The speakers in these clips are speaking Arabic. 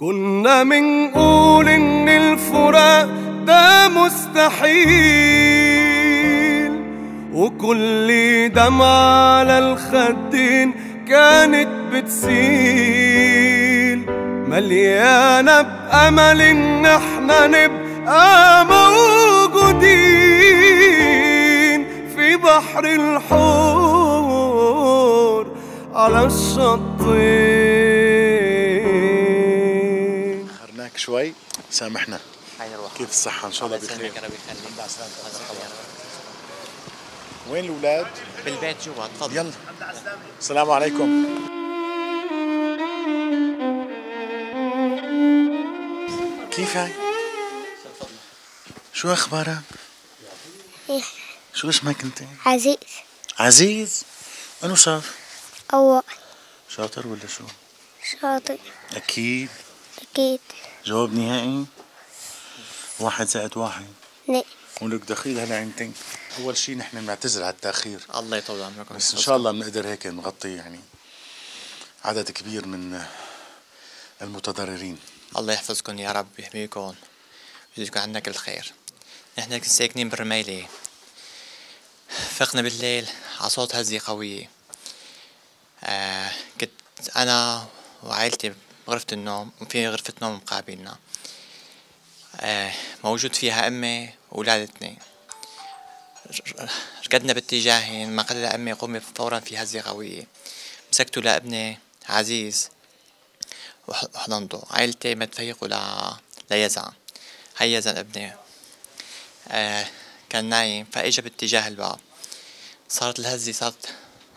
كنا منقول إن الفراق ده مستحيل، وكل دمعة على الخدين كانت بتسيل، مليانة بأمل إن احنا نبقى موجودين في بحر الحور على الشطين. شوي سامحنا. كيف الصحة؟ إن شاء الله بخير. وين الأولاد؟ بالبيت جوا. تفضل. يلا. السلام عليكم. كيف هاي؟ شو أخبارك؟ شو اسمك أنت؟ عزيز. عزيز؟ أنو صف؟ أول. شاطر ولا شو؟ شاطر. أكيد. أكيد. جواب نهائي؟ 1 زائد 1؟ لا. ولك دخيل هلا عينتين. أول شيء نحن بنعتذر على التأخير. الله يطول عمرك. بس إن شاء الله بنقدر هيك نغطي يعني عدد كبير من المتضررين. الله يحفظكم يا رب ويحميكم ويجزيكم عنا كل خير. نحن ساكنين بالرمايلة. فقنا بالليل على صوت هزة قوية. كنت أنا وعائلتي بغرفة النوم، وفي غرفة نوم مقابلنا موجود فيها أمي وأولاد 2. ركضنا باتجاهين، ما قال لأمي قومي فورا في هزة قوية. مسكته لابني عزيز وحضنته. عائلتي ما تفيقوا ليزن. هي يزن ابني كان نايم، فإجا باتجاه الباب. صارت الهزة، صارت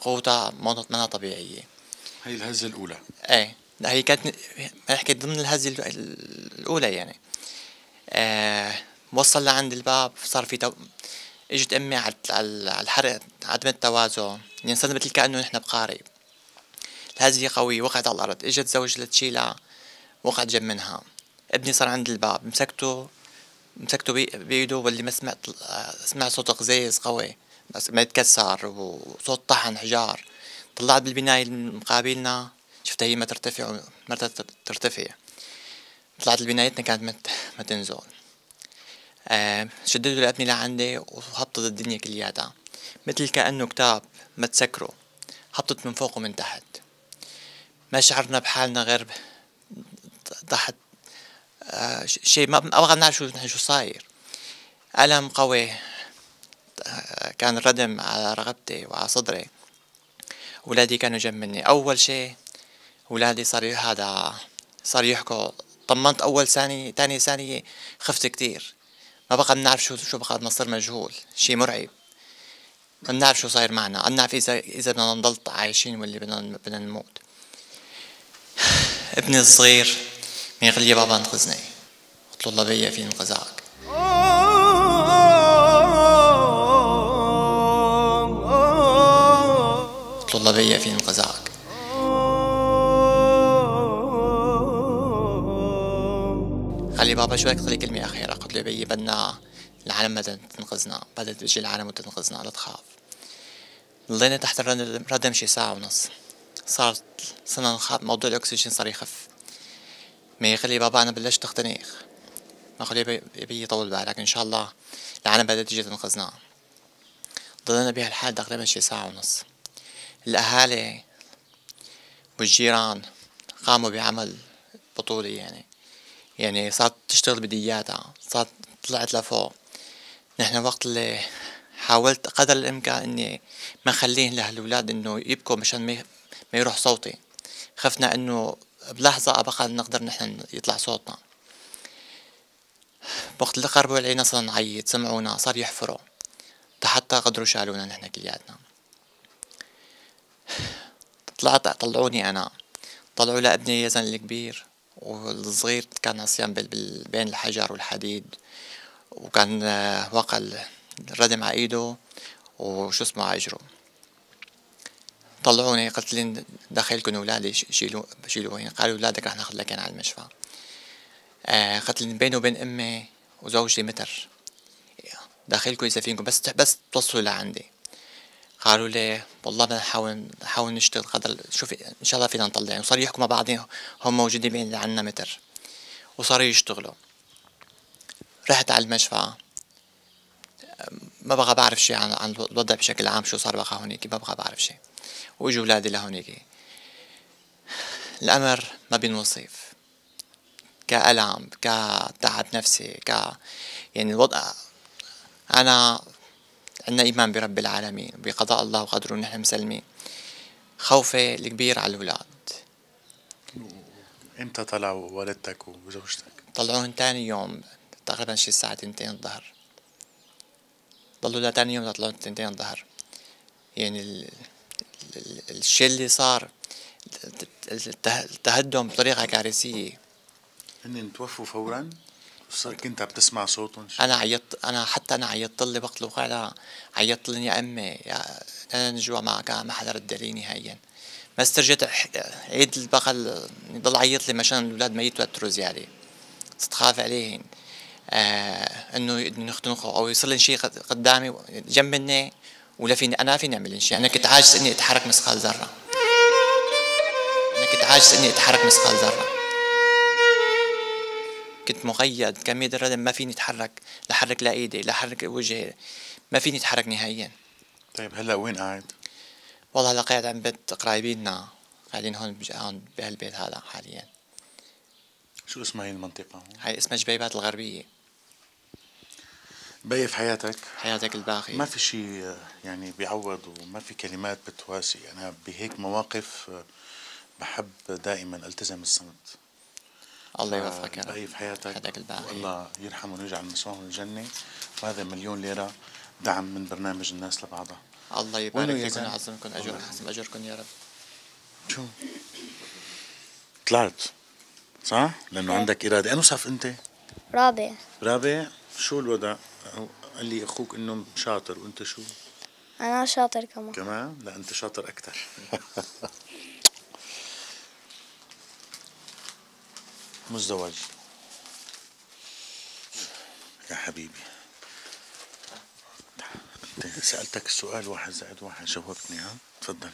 قوتها ما طبيعية. هي الهزة الأولى؟ إيه، هي كانت حكيت ضمن الهزة الأولى يعني. وصل لعند الباب، صار في اجت أمي على الحرق، عدم التوازن، انصدمت كأنه نحن بقارب. الهزة قوية، وقعت على الأرض، اجت زوجي لتشيلها، وقعت جنب منها. ابني صار عند الباب، مسكته بإيده، واللي ما سمعت صوت غزيز قوي، بس ما يتكسر، وصوت طحن حجار. طلعت بالبناية مقابلنا، شفتها هي ما ترتفع. طلعت لبنايتنا كانت ما تنزل. شددوا لابني لعندي وهبطت الدنيا كلياتها، مثل كأنه كتاب ما تسكره، هبطت من فوق ومن تحت. ما شعرنا بحالنا غير تحت شيء ما بغى نعرف شو صاير. ألم قوي كان ردم على رقبتي وعلى صدري. أولادي كانوا جنب مني. أول شيء ولادي صار يحكوا. طمنت أول ثانية، تاني ثانية خفت كتير، ما بقى بنعرف شو بقى مصير مجهول، شي مرعب، ما بنعرف شو صاير معنا، بنعرف إذا بدنا نضل عايشين ولا بدنا نموت. ابني الصغير من غير يا بابا انقذني، قلت له الله بيا في انقذك. قلت له الله بيا في انقذك. قال لي بابا شو بدك تقول لي كلمة أخيرة؟ قلت له بيي بدنا العالم بدها تنقذنا، بدها تجي العالم وتنقذنا، لا تخاف. ضلينا تحت الردم شي ساعة ونص. صرنا نخاف، موضوع الأكسجين صار يخف. ما قال لي بابا أنا بلشت أختنق. قلت له بيي طول بالك إن شاء الله العالم بدها تجي تنقذنا. ضلينا بهالحال تقريبا شي ساعة ونص. الأهالي والجيران قاموا بعمل بطولة يعني صارت تشتغل بدياتها، صارت طلعت لفوق. نحن وقت اللي حاولت قدر الامكان اني ما خليه لهالولاد انه يبكوا مشان ما يروح صوتي. خفنا انه بلحظه ابقى نقدر نحن يطلع صوتنا. وقت اللي قربوا علينا صرنا نعيط، سمعونا، صار يحفروا حتى قدروا شالونا نحن كلياتنا. طلعوني انا، طلعوا لابني يزن الكبير، والصغير كان عصيان بين الحجر والحديد، وكان وقع الردم على ايده وشو اسمه على اجره. طلعوني، قلت لهم دخيلكم اولادي شيلوهن. قالوا اولادك رح ناخذ لكن على المشفى. قلت لهم بيني وبين امي وزوجي متر، دخيلكم اذا فينكم بس توصلوا لعندي. قالوا لي والله بدنا نحاول نشتغل قدر شوف ان شاء الله فينا نطلع. وصاروا يحكوا مع بعضهم، هم موجودين بعيد عنا متر، وصاروا يشتغلوا. رحت على المشفى، ما بغى بعرف شيء عن الوضع بشكل عام، شو صار بقى هونيك ما بغى بعرف شيء. واجوا اولادي لهونيك، الامر ما بينوصف، كألم، كتعب نفسي، يعني الوضع. انا عندنا ايمان برب العالمين، بقضاء الله وقدره، ونحن مسلمين. خوفي الكبير على الاولاد. امتى طلعوا والدتك وزوجتك؟ طلعوهن تاني يوم تقريبا شي الساعة 2 الظهر، ضلوا لتاني يوم تطلعوا 2 الظهر. يعني الشي اللي صار، التهدم بطريقة كارثية. هن توفوا فورا؟ كنت عم تسمع صوتهم؟ انا عيطت، انا عيطت لي وقت الوقعة، عيطت لهم يا امي يا انا نجوع معك، ما حدا رد لي نهائيا. ما استرجيت عيد البقل، ضل عيط لي مشان الاولاد ما يتوتروا زياده، تخاف عليهم انه يختنقوا او يصير لهم شيء قدامي جنب مني، ولا فيني انا فيني اعمل شيء. انا كنت عاجز اني اتحرك مثقال ذره، كنت مقيد كمية الردم، ما فيني اتحرك، لا حرك لا ايدي لا حرك وجهي، ما فيني اتحرك نهائيا. طيب هلا وين قاعد؟ والله هلا قاعد عند بيت قرايبيننا، قاعدين هون بهالبيت هذا حاليا. شو اسمها هي المنطقة هون؟ هي اسمها جبيبات الغربية. بيف حياتك؟ حياتك الباقية ما في شيء يعني بيعوض، وما في كلمات بتواسي. أنا بهيك مواقف بحب دائما التزم الصمت. الله يوفقك يا رب. بيف حياتك والله يرحمه ويجعل مسواه الجنة. وهذا 1,000,000 ليرة دعم من برنامج الناس لبعضها. الله يبارك فيكم ويعظمكم أجركم يا رب. شو طلعت صح؟ لأنه عندك إرادة. أنو صف أنت؟ رابع. رابع. شو الوضع؟ قال لي أخوك إنه شاطر، وأنت شو؟ أنا شاطر كمان. كمان؟ لا أنت شاطر أكثر. مزدوج يا حبيبي. أنت سألتك السؤال 1+1 جاوبتني. ها تفضل،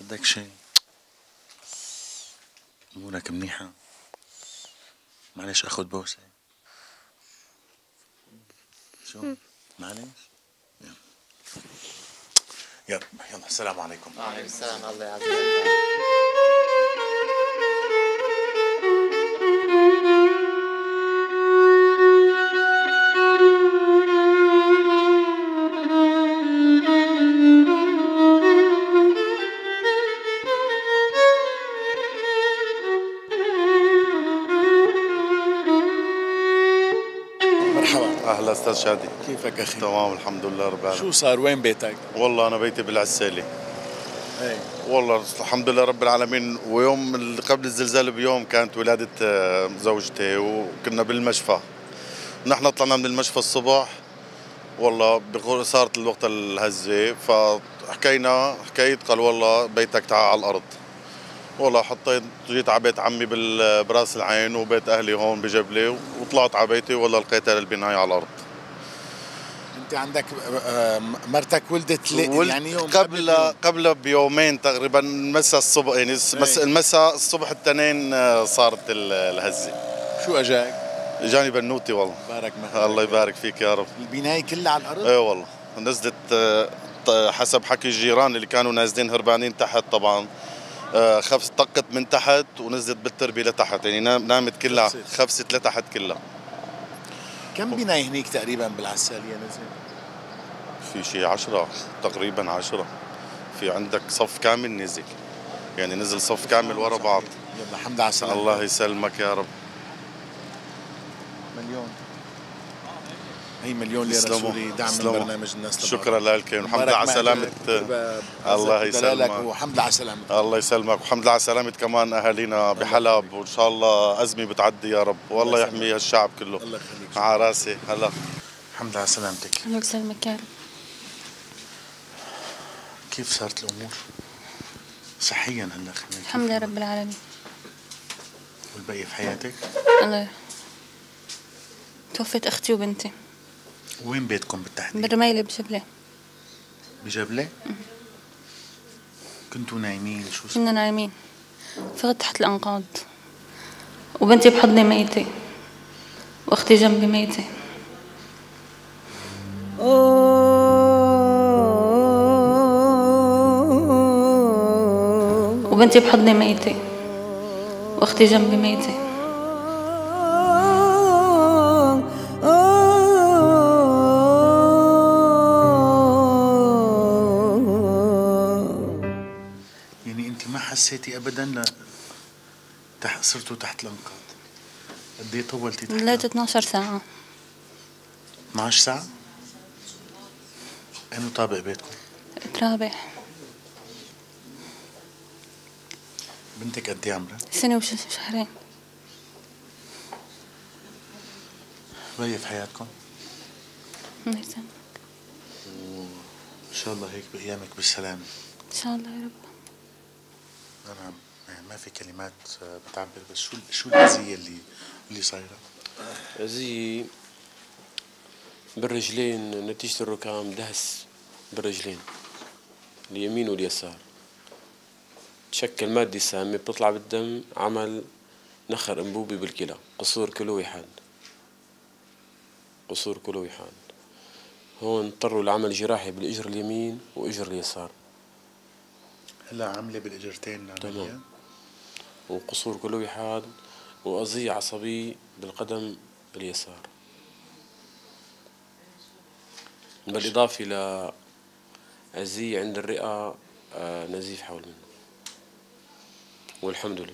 بدك شيء؟ امورك منيحة؟ معلش اخذ بوسة؟ شو؟ معلش؟ يلا يلا السلام عليكم. وعليكم السلام. الله يعافيك. أهلا أستاذ شادي، كيفك أخي؟ تمام الحمد لله رب العالمين. شو صار؟ وين بيتك؟ والله أنا بيتي بالعسالة. إيه والله الحمد لله رب العالمين. ويوم قبل الزلزال بيوم كانت ولادة زوجتي، وكنا بالمشفى. نحن طلعنا من المشفى الصبح، والله صارت الوقت الهزة، فحكيت قال والله بيتك تعال على الأرض. والله جيت على بيت عمي براس العين، وبيت اهلي هون بجبله، وطلعت على بيتي والله لقيت البنايه على الارض. انت عندك مرتك ولدت يعني يوم قبل بيومين تقريبا، مساء الصبح، يعني المساء الصبح التنين صارت الهزه. شو اجاك؟ اجاني بنوتي والله. بارك مهلك. الله يبارك فيك يا رب. البنايه كلها على الارض؟ ايه والله نزلت حسب حكي الجيران اللي كانوا نازلين هربانين تحت، طبعا خفص طقت من تحت ونزلت بالتربية لتحت، يعني نامت كلها، خفصت لتحت كلها. كم بناية هنيك تقريبا بالعسالية نزلت؟ في شي 10 تقريبا، 10. في عندك صف كامل نزل، يعني نزل صف كامل ورا بعض. يلا حمد على السلامة. الله يسلمك يا رب. 1,000,000 هي 1,000,000 ليرة سوري دعم من برنامج الناس لبعض. شكرا لك وحمد على سلامة. الله يسلمك وحمد على سلامة. الله يسلمك وحمد على سلامة كمان اهالينا بحلب، وان شاء الله ازمة بتعدي يا رب، والله يحمي هالشعب كله. الله يخليك. على راسي. هلا الحمد على سلامتك. الله يسلمك يا رب. كيف صارت الامور؟ صحيا هلا خليك. الحمد لله رب العالمين. والبقية في حياتك؟ الله توفت اختي وبنتي. وين بيتكم بالتحديد؟ بالرمايلة بجبلة. بجبلة؟ كنتوا نايمين؟ شو كنا نايمين، فقت تحت الأنقاض، وبنتي بحضني ميتة، وأختي جنبي ميتة. وبنتي بحضني ميتة، وأختي جنبي ميتة. حسيتي ابدا صرتوا تحت الانقاض؟ قد ايه طولتي تحت؟ ضليت 12 ساعة. 12 ساعة؟ انو طابق بيتكم؟ رابح. بنتك قد ايه عمرها؟ سنة وشهرين. باقية في حياتكم؟ الله يسلمك. وان شاء الله هيك بايامك بالسلامة. ان شاء الله يا رب. أنا ما في كلمات بتعبر، بس شو الأذية اللي صايرة؟ أذية بالرجلين نتيجة الركام، دهس بالرجلين اليمين واليسار، تشكل مادة سامة بتطلع بالدم، عمل نخر أنبوبي بالكلى، قصور كلوي حاد، قصور كلوي حاد. هون اضطروا لعمل جراحي بالإجر اليمين وإجر اليسار. هلا عامله بالاجرتين عمليه وقصور كلوي حاد واذيه عصبيه بالقدم اليسار، بالاضافه لاذيه عند الرئه، نزيف حول منه، والحمد لله.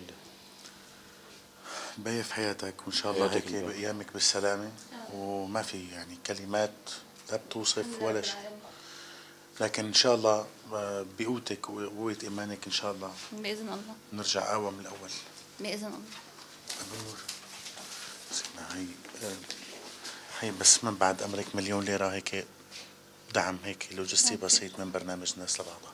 بقي في حياتك وان شاء الله هيك بايامك بالسلامه، وما في يعني كلمات لا بتوصف ولا شيء، لكن ان شاء الله بقوتك وقوة ايمانك ان شاء الله باذن الله نرجع اقوى من الاول باذن الله. ابو نور اسمعي، هي بس من بعد امرك مليون ليره هيك دعم هيك لوجستي بسيط من برنامج الناس لبعضها.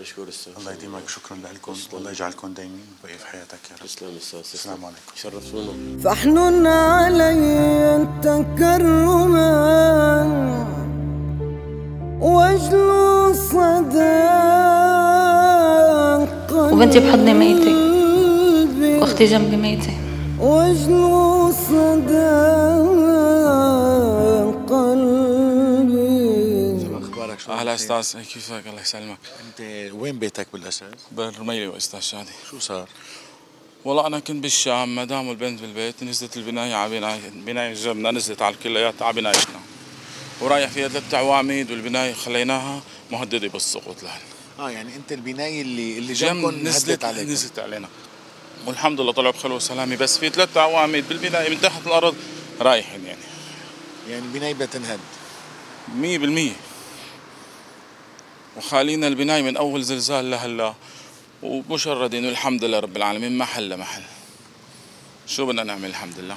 مشكور استاذ، الله يديمك، شكرا لكم، الله يجعلكم دايمين وفي حياتك يا رب. تسلم استاذ، السلام عليكم، شرفتونا. فاحنن علي انت كرما واجلو صداقا، وبنتي بحضني ميتة، واختي جنبي ميتة، واجلو صداقا قلبي. شو اخبارك؟ شو اهلا استاذ، كيفك؟ الله يسلمك. انت وين بيتك بالاساس؟ بالرميلي واستاذ شادي. شو صار؟ والله انا كنت بالشام، مدام والبنت بالبيت، نزلت البنايه على بنايه جنبنا، نزلت على كلياتها على بنايتنا، ورايح فيها 3 عواميد، والبنايه خليناها مهدده بالسقوط لهن. يعني انت البنايه اللي جنبكم نزلت علينا؟ نزلت علينا، والحمد لله طلعوا بخلوه سلامه، بس في 3 عواميد بالبنايه من تحت الارض رايحين، يعني البنايه بدها تنهد 100%، وخالينا البنايه من اول زلزال لهلا، ومشردين والحمد لله رب العالمين، محل محل. شو بدنا نعمل؟ الحمد لله،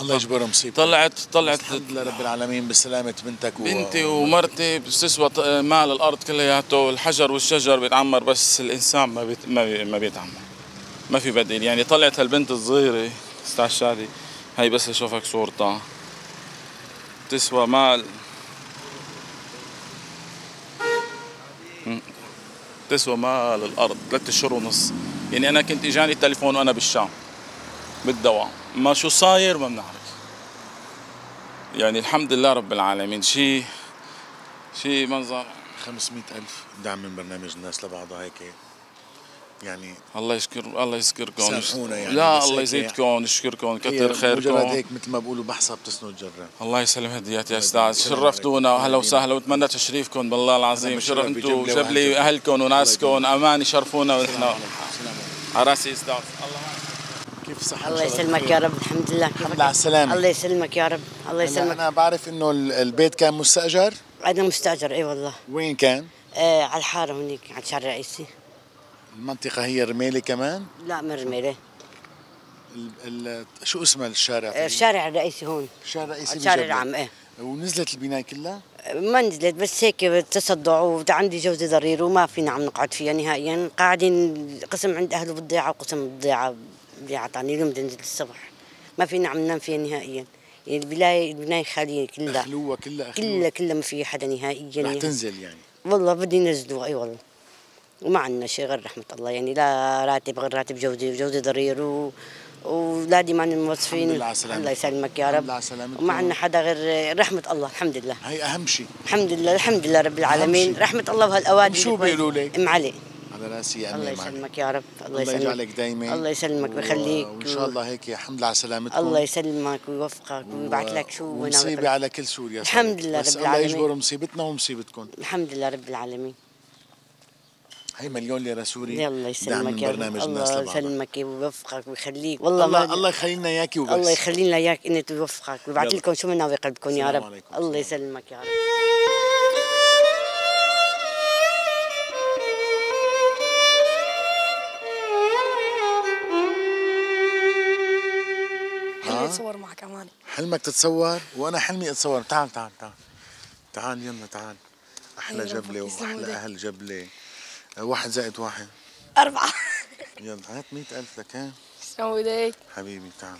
الله يجبرها مصيبة. طلعت الحمد لله رب العالمين بسلامة بنتك بنتي ومرتي، بتسوى مال الارض كلياته، الحجر والشجر بيتعمر، بس الانسان ما بيتعمر، ما في بديل. يعني طلعت هالبنت الصغيرة استاذ شادي، هي بس اشوفك صورتها بتسوى مال، بتسوى مال الارض. 3 اشهر ونص، يعني انا كنت اجاني التليفون وانا بالشام بالدوام، ما شو صاير ما بنعرف. يعني الحمد لله رب العالمين، شيء منظر. 500,000 دعم من برنامج الناس لبعضها هيك، يعني الله يذكركم، سامحونا يعني، لا الله يزيدكم، يشكركم كثر خيركم. مجرد هيك مثل ما بقولوا بحصه بتسند جرة. الله يسلم هديات يا استاذ، شرفتونا، واهلا وسهلا، واتمنى تشريفكم بالله العظيم. شرف انتم جبلي، اهلكم وناسكم، امان يشرفونا ونحن على راسي استاذ. الله كيف صحتك؟ الله يسلمك يا رب، الحمد لله. الحمد لله على السلامة. الله يسلمك يا رب، الله يسلمك. أنا بعرف إنه البيت كان مستأجر؟ أنا مستأجر، إي والله. وين كان؟ على الحارة هونيك، على الشارع الرئيسي. المنطقة هي رميلي كمان؟ لا من رميلي. شو اسمه الشارع؟ الشارع الرئيسي هون. الشارع الرئيسي بجبلة؟ الشارع العام، إيه. ونزلت البناية كلها؟ ما نزلت، بس هيك تصدع، وعندي جوزي ضرير، وما فينا عم نقعد فيها نهائيا، قاعدين قسم عند أهله بالضيعة، وقسم بالضيعة اللي عطاني اليوم بدي انزل الصبح، ما فينا عم ننام فيها نهائيا، البنايه خاليه كلها، أخلوها كلها ما في حدا نهائيا. رح تنزل يعني؟ والله بدي ينزلوها. اي والله وما عندنا شيء غير رحمه الله، يعني لا راتب غير راتب جوزي، وجوزي ضرير واولادي ما عندنا موظفين. الله يسلمك يا رب. وما عندنا حدا غير رحمه الله الحمد لله. هي اهم شيء. الحمد لله الحمد لله رب العالمين رحمه الله وهالاوادم. شو بيقولوا لك؟ ام علي على راسي يا امي. الله يسلمك يا رب. الله يسلمك. الله يجعلك دايما. الله يسلمك ويخليك وان شاء الله هيك حمد على سلامتكم. الله يسلمك ويوفقك ويبعث لك شو مصيبه على كل سوريا. الحمد لله رب العالمين. الله يجبر مصيبتنا ومصيبتكم. الحمد لله رب العالمين. هي مليون ليره سوري. الله يسلمك يا رب. الله يسلمك ويوفقك ويخليك. والله الله يخلي لنا اياكي وبس. الله يخلي لنا اياك انت ويوفقك ويبعث لكم شو مناوي قلبكم يا رب. الله يسلمك يا رب. اتصور معك اماني. حلمك تتصور وانا حلمي اتصور. تعال تعال تعال تعال يلا تعال. احلى جبله واحلى اهل جبله. 1 زائد 1 4. يلا هات 100,000 لك. ها شلون بدك حبيبي؟ تعال.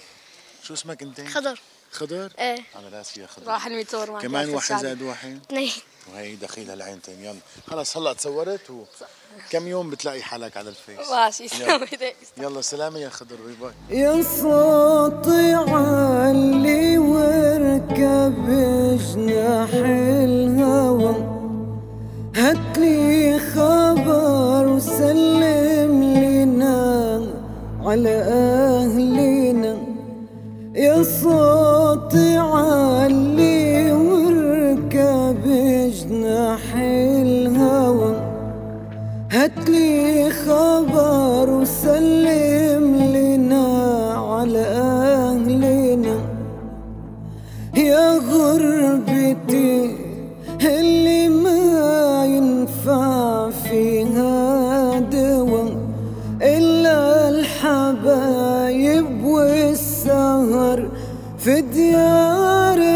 شو اسمك انت؟ خضر. خضر؟ ايه على راسي يا خضر. راح حلمي اتصور معك كمان. 1 زائد 1 2. وهي دخيلها العينتين. يلا خلص هلا تصورت وكم يوم بتلاقي حالك على الفيس. ماشي شلون بدك. يلا سلامة يا خضر. باي باي. يا صوتي علي واركب جناح الهوى، هاتلي خبر وسلم لنا على أهلنا. يا صوتي علي واركب جناح الهوى، هاتلي خبر وسلم لنا على أهلنا. يا غربتي اللي ما ينفع فيها دوا إلا الحبايب والسهر في ديار